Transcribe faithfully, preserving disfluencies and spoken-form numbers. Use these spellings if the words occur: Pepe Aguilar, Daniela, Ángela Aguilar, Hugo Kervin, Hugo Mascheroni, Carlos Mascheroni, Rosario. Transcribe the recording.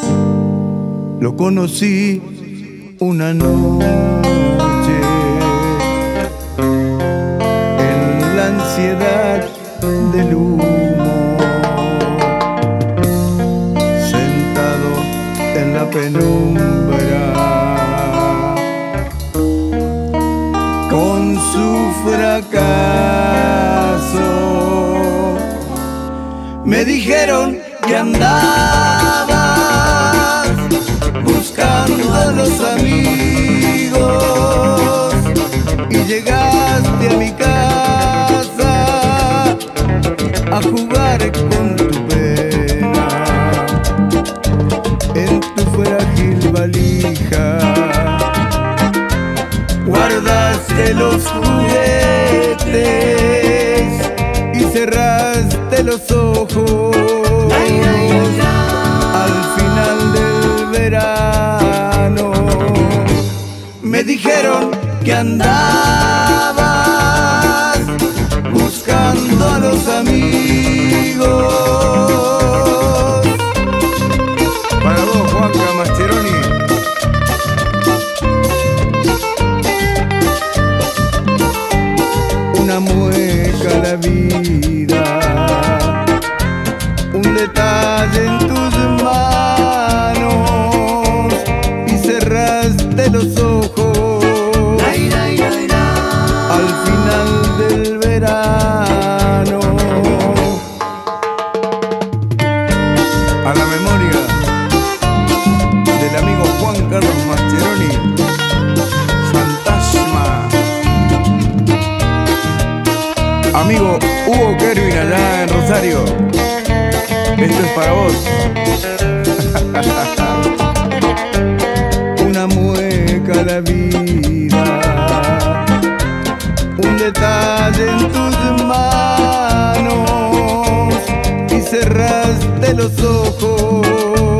Lo conocí una noche en la ansiedad del humo, sentado en la penumbra con su fracaso. Me dijeron que andabas buscando a los amigos y llegaste a mi casa a jugar con tu pena en tu frágil valija. Guardaste los juguetes y cerraste los ojos. Ay, ay, ay, ay. Me dijeron que andabas buscando a los amigos. Para vos, Hugo Mascheroni. Una mueca la vida, un detalle en tus manos y cerraste los ojos. Carlos Mascheroni, fantasma. Amigo Hugo Kervin allá en Rosario, esto es para vos. Una mueca la vida, un detalle en tus manos y cerraste los ojos.